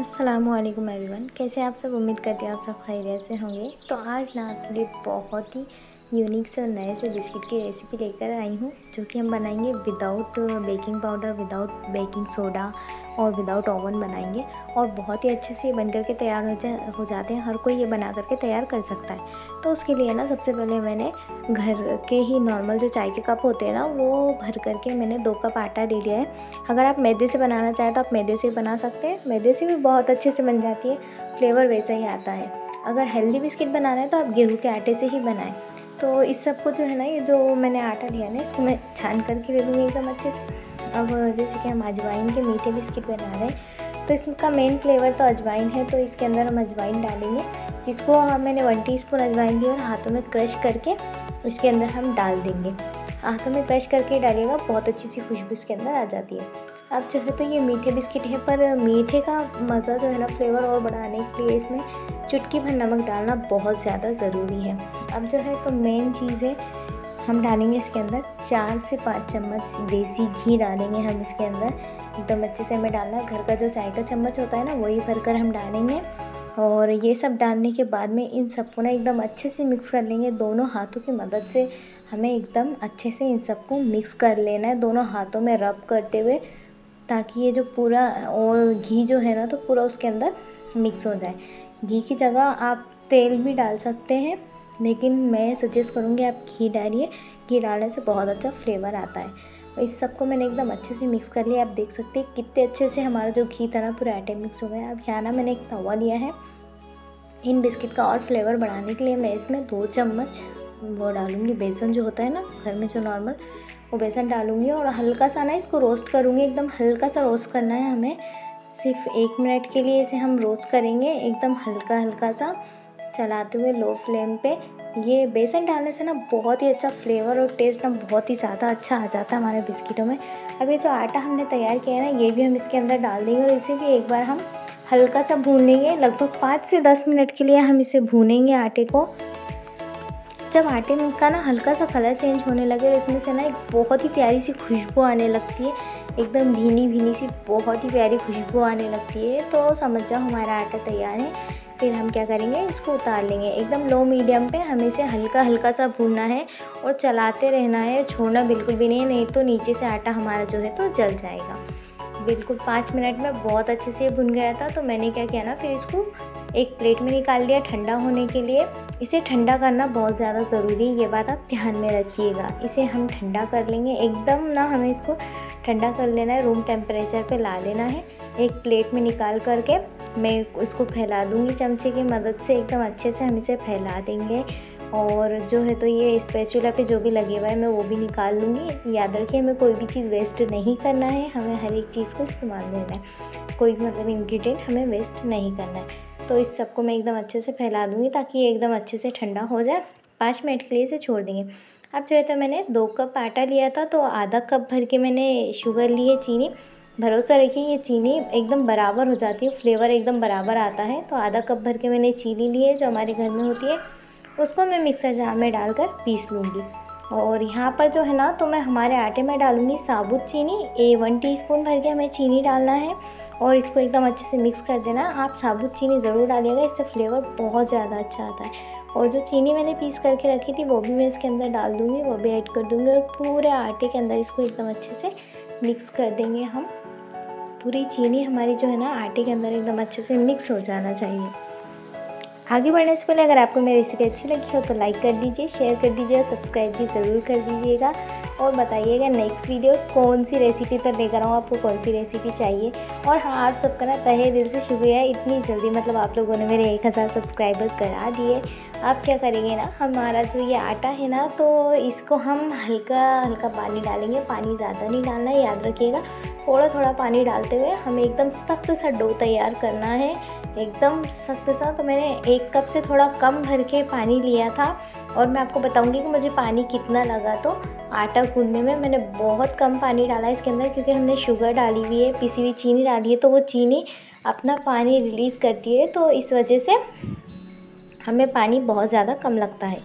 अस्सलामुअलैकुम एवरीवन, कैसे आप सब? उम्मीद करते हैं आप सब खैरियत से होंगे। तो आज ना आपके लिए बहुत ही यूनिक से और नए से बिस्किट की रेसिपी लेकर आई हूँ, जो कि हम बनाएंगे without baking powder, without baking soda और विदाउट ओवन बनाएंगे और बहुत ही अच्छे से बन करके तैयार हो जाते हैं। हर कोई ये बना करके तैयार कर सकता है। तो उसके लिए ना सबसे पहले मैंने घर के ही नॉर्मल जो चाय के कप होते हैं ना, वो भर करके मैंने 2 कप आटा ले लिया है। अगर आप मैदे से बनाना चाहें तो आप मैदे से बना सकते हैं, मैदे से भी बहुत अच्छे से बन जाती है, फ्लेवर वैसा ही आता है। अगर हेल्दी बिस्किट बनाना है तो आप गेहूँ के आटे से ही बनाएं। तो इस सब को जो है ना, ये जो मैंने आटा लिया है ना, इसको मैं छान करके ले लूँगी एकदम अच्छे से। अब जैसे कि हम अजवाइन के मीठे बिस्किट बना रहे हैं, तो इसका मेन फ्लेवर तो अजवाइन है, तो इसके अंदर हम अजवाइन डालेंगे, जिसको मैंने 1 टीस्पून अजवाइन लिया और हाथों में क्रश करके इसके अंदर हम डाल देंगे। हाथों में क्रश करके डालिएगा, बहुत अच्छी सी खुशबू इसके अंदर आ जाती है। अब जो है तो ये मीठे बिस्किट है, पर मीठे का मज़ा जो है ना, फ्लेवर और बढ़ाने के लिए इसमें चुटकी भर नमक डालना बहुत ज़्यादा ज़रूरी है। अब जो है तो मेन चीज़ है, हम डालेंगे इसके अंदर 4 से 5 चम्मच देसी घी डालेंगे हम इसके अंदर, एकदम अच्छे से हमें डालना। घर का जो चाय का चम्मच होता है ना, वही भरकर हम डालेंगे। और ये सब डालने के बाद में इन सबको ना एकदम अच्छे से मिक्स कर लेंगे। दोनों हाथों की मदद से हमें एकदम अच्छे से इन सबको मिक्स कर लेना है, दोनों हाथों में रब करते हुए, ताकि ये जो पूरा और घी जो है ना, तो पूरा उसके अंदर मिक्स हो जाए। घी की जगह आप तेल भी डाल सकते हैं, लेकिन मैं सजेस्ट करूँगी आप घी डालिए। घी डालने से बहुत अच्छा फ्लेवर आता है। इस सबको मैंने एकदम अच्छे से मिक्स कर लिया। आप देख सकते हैं कितने अच्छे से हमारा जो घी था ना, पूरा आटे मिक्स हो गया। अब यहाँ ना मैंने एक तवा लिया है। इन बिस्किट का और फ्लेवर बढ़ाने के लिए मैं इसमें 2 चम्मच वो डालूँगी, बेसन जो होता है ना घर में जो नॉर्मल, वो बेसन डालूँगी और हल्का सा ना इसको रोस्ट करूँगी। एकदम हल्का सा रोस्ट करना है हमें, सिर्फ 1 मिनट के लिए इसे हम रोस्ट करेंगे, एकदम हल्का हल्का सा चलाते हुए लो फ्लेम पे। ये बेसन डालने से ना बहुत ही अच्छा फ्लेवर और टेस्ट ना बहुत ही ज़्यादा अच्छा आ जाता है हमारे बिस्किटों में। अब ये जो आटा हमने तैयार किया है ना, ये भी हम इसके अंदर डाल देंगे और इसे भी एक बार हम हल्का सा भून लेंगे। लगभग 5 से 10 मिनट के लिए हम इसे भूनेंगे आटे को। जब आटे में का ना हल्का सा कलर चेंज होने लगे और इसमें से ना एक बहुत ही प्यारी सी खुशबू आने लगती है, एकदम भीनी भीनी सी बहुत ही प्यारी खुशबू आने लगती है, तो समझ जाओ हमारा आटा तैयार है। फिर हम क्या करेंगे, इसको उतार लेंगे। एकदम लो मीडियम पे हमें इसे हल्का हल्का सा भूनना है और चलाते रहना है, छोड़ना बिल्कुल भी नहीं, नहीं तो नीचे से आटा हमारा जो है तो जल जाएगा। बिल्कुल 5 मिनट में बहुत अच्छे से भुन गया था। तो मैंने क्या किया ना, फिर इसको एक प्लेट में निकाल लिया ठंडा होने के लिए। इसे ठंडा करना बहुत ज़्यादा ज़रूरी है, ये बात आप ध्यान में रखिएगा। इसे हम ठंडा कर लेंगे एकदम ना, हमें इसको ठंडा कर लेना है, रूम टेम्परेचर पे ला लेना है। एक प्लेट में निकाल करके मैं उसको फैला दूँगी चमचे की मदद से, एकदम अच्छे से हम इसे फैला देंगे। और जो है तो ये स्पैचुला पे जो भी लगे हुआ है, मैं वो भी निकाल लूँगी। याद रखिए, हमें कोई भी चीज़ वेस्ट नहीं करना है, हमें हर एक चीज़ को इस्तेमाल करना है, कोई भी मतलब इंग्रेडिएंट हमें वेस्ट नहीं करना है। तो इस सबको मैं एकदम अच्छे से फैला दूँगी, ताकि ये एकदम अच्छे से ठंडा हो जाए। 5 मिनट के लिए इसे छोड़ देंगे। अब जो है तो मैंने 2 कप आटा लिया था, तो आधा कप भर के मैंने शुगर ली है, चीनी। भरोसा रखिए, ये चीनी एकदम बराबर हो जाती है, फ्लेवर एकदम बराबर आता है। तो आधा कप भर के मैंने चीनी ली है, जो हमारे घर में होती है, उसको मैं मिक्सर जार में डालकर पीस लूँगी। और यहाँ पर जो है ना, तो मैं हमारे आटे में डालूँगी साबुत चीनी। 1 टीस्पून भर के हमें चीनी डालना है और इसको एकदम अच्छे से मिक्स कर देना। आप साबुत चीनी ज़रूर डालिएगा, इससे फ्लेवर बहुत ज़्यादा अच्छा आता है। और जो चीनी मैंने पीस करके रखी थी, वो भी मैं इसके अंदर डाल दूँगी, वो भी ऐड कर दूँगी और पूरे आटे के अंदर इसको एकदम अच्छे से मिक्स कर देंगे हम। पूरी चीनी हमारी जो है ना आटे के अंदर एकदम अच्छे से मिक्स हो जाना चाहिए। आगे बढ़ने से पहले अगर आपको मेरी रेसिपी अच्छी लगी हो तो लाइक कर दीजिए, शेयर कर दीजिए और सब्सक्राइब भी ज़रूर कर दीजिएगा। और बताइएगा नेक्स्ट वीडियो कौन सी रेसिपी पर लेकर आऊँ, आपको कौन सी रेसिपी चाहिए। और हाँ, आप सबका ना तहे दिल से शुक्रिया, इतनी जल्दी मतलब आप लोगों ने मेरे 1000 सब्सक्राइबर करा दिए। आप क्या करेंगे ना, हमारा जो ये आटा है ना, तो इसको हम हल्का हल्का पानी डालेंगे, पानी ज़्यादा नहीं डालना है, याद रखिएगा। थोड़ा थोड़ा पानी डालते हुए हमें एकदम सख्त सा डो तैयार करना है, एकदम सख्त सा। तो मैंने 1 कप से थोड़ा कम भर के पानी लिया था और मैं आपको बताऊंगी कि मुझे पानी कितना लगा। तो आटा गूंदने में मैंने बहुत कम पानी डाला इसके अंदर, क्योंकि हमने शुगर डाली हुई है, पिसी हुई चीनी डाली है, तो वो चीनी अपना पानी रिलीज़ करती है, तो इस वजह से हमें पानी बहुत ज़्यादा कम लगता है।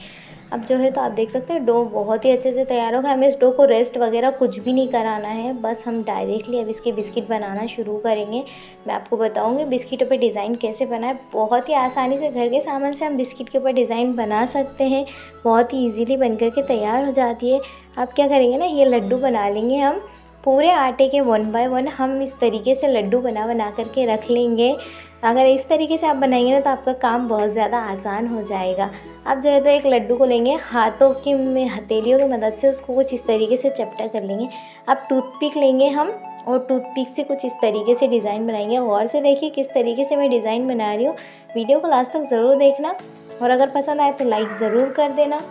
अब जो है तो आप देख सकते हैं डो बहुत ही अच्छे से तैयार होगा। हमें इस डो को रेस्ट वगैरह कुछ भी नहीं कराना है, बस हम डायरेक्टली अब इसके बिस्किट बनाना शुरू करेंगे। मैं आपको बताऊंगी बिस्किटों पे डिज़ाइन कैसे बनाए। बहुत ही आसानी से घर के सामान से हम बिस्किट के ऊपर डिज़ाइन बना सकते हैं, बहुत ही ईजीली बन करके तैयार हो जाती है। आप क्या करेंगे ना, ये लड्डू बना लेंगे हम पूरे आटे के, वन बाय वन हम इस तरीके से लड्डू बना बना करके रख लेंगे। अगर इस तरीके से आप बनाएंगे ना तो आपका काम बहुत ज़्यादा आसान हो जाएगा। आप जो है तो एक लड्डू को लेंगे, हाथों की हथेलियों की मदद से उसको कुछ इस तरीके से चपटा कर लेंगे। अब टूथपिक लेंगे हम और टूथपिक से कुछ इस तरीके से डिज़ाइन बनाएंगे। गौर से देखिए किस तरीके से मैं डिज़ाइन बना रही हूँ। वीडियो को लास्ट तक ज़रूर देखना और अगर पसंद आए तो लाइक ज़रूर कर देना।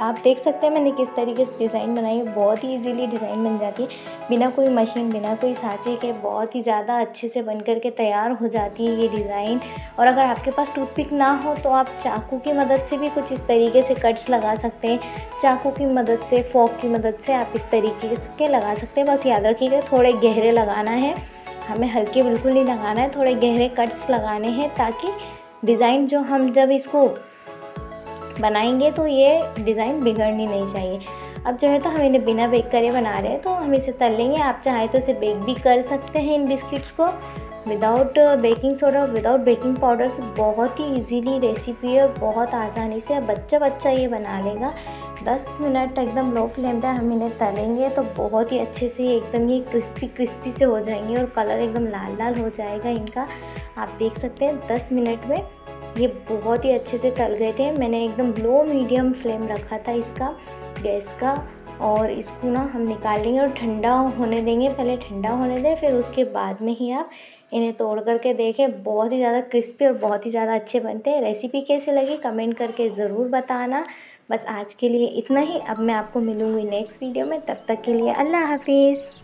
आप देख सकते हैं मैंने किस तरीके से डिज़ाइन बनाई है। बहुत ही इजीली डिज़ाइन बन जाती है, बिना कोई मशीन बिना कोई सांचे के बहुत ही ज़्यादा अच्छे से बन करके तैयार हो जाती है ये डिज़ाइन। और अगर आपके पास टूथपिक ना हो तो आप चाकू की मदद से भी कुछ इस तरीके से कट्स लगा सकते हैं। चाकू की मदद से, फोक की मदद से आप इस तरीके से लगा सकते हैं। बस याद रखिएगा थोड़े गहरे लगाना है, हमें हल्के बिल्कुल नहीं लगाना है, थोड़े गहरे कट्स लगाने हैं ताकि डिज़ाइन जो हम जब इसको बनाएंगे तो ये डिज़ाइन बिगड़नी नहीं चाहिए। अब जो है तो हम इन्हें बिना बेक करे बना रहे हैं तो हम इसे तल लेंगे। आप चाहे तो इसे बेक भी कर सकते हैं इन बिस्किट्स को without baking soda, without baking powder की बहुत ही इजीली रेसिपी है। बहुत आसानी से बच्चा बच्चा ये बना लेगा। 10 मिनट एकदम लो फ्लेम पे हम इन्हें तलेंगे तो बहुत ही अच्छे से एकदम ये क्रिस्पी क्रिस्पी से हो जाएंगे और कलर एकदम लाल लाल हो जाएगा इनका। आप देख सकते हैं 10 मिनट में ये बहुत ही अच्छे से तल गए थे। मैंने एकदम लो मीडियम फ्लेम रखा था इसका, गैस का। और इसको ना हम निकाल लेंगे और ठंडा होने देंगे, पहले ठंडा होने दें फिर उसके बाद में ही आप इन्हें तोड़ करके देखें। बहुत ही ज़्यादा क्रिस्पी और बहुत ही ज़्यादा अच्छे बनते हैं। रेसिपी कैसे लगी कमेंट करके ज़रूर बताना। बस आज के लिए इतना ही, अब मैं आपको मिलूँगी नेक्स्ट वीडियो में। तब तक के लिए अल्लाह हाफिज़।